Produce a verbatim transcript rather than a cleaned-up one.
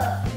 Look.